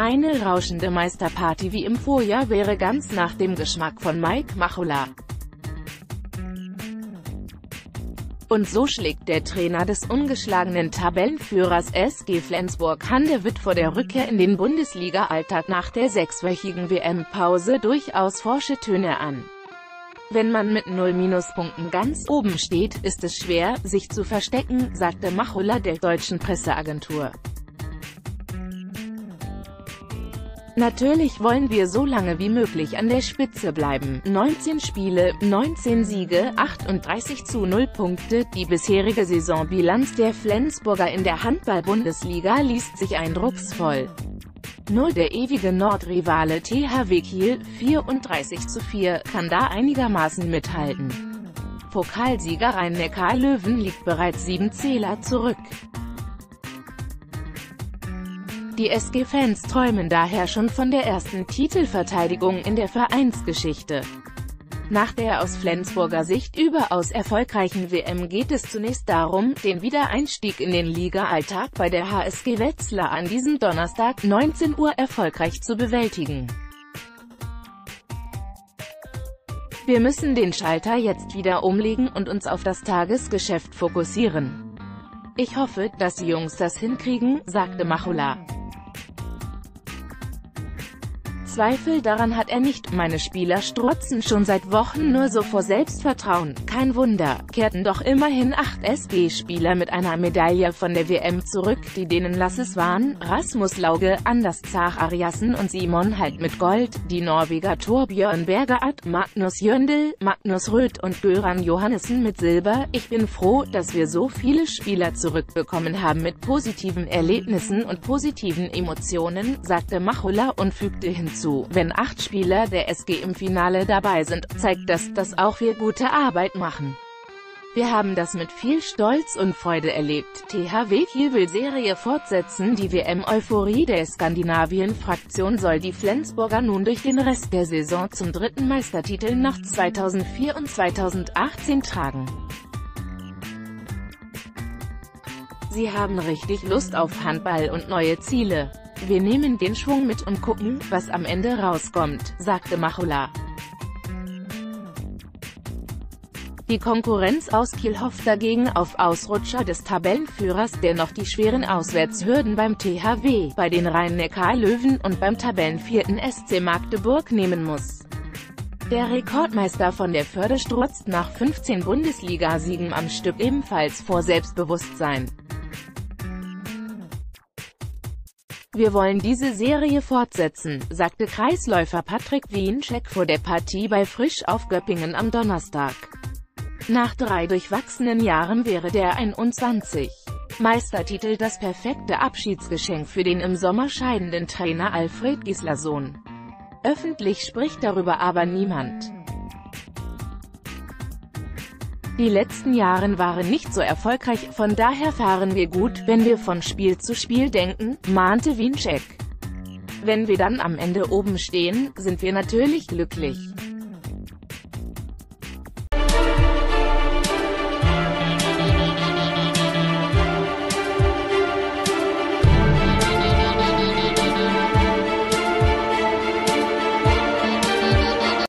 Eine rauschende Meisterparty wie im Vorjahr wäre ganz nach dem Geschmack von Maik Machulla. Und so schlägt der Trainer des ungeschlagenen Tabellenführers SG Flensburg-Handewitt vor der Rückkehr in den Bundesliga-Alltag nach der sechswöchigen WM-Pause durchaus forsche Töne an. Wenn man mit 0 Minuspunkten ganz oben steht, ist es schwer, sich zu verstecken, sagte Machulla der Deutschen Presseagentur. Natürlich wollen wir so lange wie möglich an der Spitze bleiben. 19 Spiele, 19 Siege, 38:0 Punkte. Die bisherige Saisonbilanz der Flensburger in der Handball-Bundesliga liest sich eindrucksvoll. Nur der ewige Nordrivale THW Kiel, 34:4, kann da einigermaßen mithalten. Pokalsieger Rhein-Neckar Löwen liegt bereits 7 Zähler zurück. Die SG-Fans träumen daher schon von der ersten Titelverteidigung in der Vereinsgeschichte. Nach der aus Flensburger Sicht überaus erfolgreichen WM geht es zunächst darum, den Wiedereinstieg in den Liga-Alltag bei der HSG Wetzlar an diesem Donnerstag, 19 Uhr, erfolgreich zu bewältigen. Wir müssen den Schalter jetzt wieder umlegen und uns auf das Tagesgeschäft fokussieren. Ich hoffe, dass die Jungs das hinkriegen, sagte Machulla. Zweifel daran hat er nicht, meine Spieler strotzen schon seit Wochen nur so vor Selbstvertrauen, kein Wunder, kehrten doch immerhin 8 SG-Spieler mit einer Medaille von der WM zurück, die denen Lasses waren, Rasmus Lauge, Anders Zach Ariassen und Simon Halt mit Gold, die Norweger Torbjørn Bergerat, Magnus Jöndl, Magnus Röth und Göran Johannessen mit Silber. Ich bin froh, dass wir so viele Spieler zurückbekommen haben mit positiven Erlebnissen und positiven Emotionen, sagte Machulla und fügte hinzu: Wenn 8 Spieler der SG im Finale dabei sind, zeigt das, dass auch wir gute Arbeit machen. Wir haben das mit viel Stolz und Freude erlebt. THW Kiel will Serie fortsetzen. Die WM-Euphorie der Skandinavien-Fraktion soll die Flensburger nun durch den Rest der Saison zum dritten Meistertitel nach 2004 und 2018 tragen. Sie haben richtig Lust auf Handball und neue Ziele. Wir nehmen den Schwung mit und gucken, was am Ende rauskommt, sagte Machulla. Die Konkurrenz aus Kiel hofft dagegen auf Ausrutscher des Tabellenführers, der noch die schweren Auswärtshürden beim THW, bei den Rhein-Neckar Löwen und beim Tabellenvierten SC Magdeburg nehmen muss. Der Rekordmeister von der Förde strotzt nach 15 Bundesliga-Siegen am Stück ebenfalls vor Selbstbewusstsein. Wir wollen diese Serie fortsetzen, sagte Kreisläufer Patrick Wiencheck vor der Partie bei Frisch auf Göppingen am Donnerstag. Nach 3 durchwachsenen Jahren wäre der 21. Meistertitel das perfekte Abschiedsgeschenk für den im Sommer scheidenden Trainer Alfred Gislason. Öffentlich spricht darüber aber niemand. Die letzten Jahre waren nicht so erfolgreich, von daher fahren wir gut, wenn wir von Spiel zu Spiel denken, mahnte Wiencheck. Wenn wir dann am Ende oben stehen, sind wir natürlich glücklich.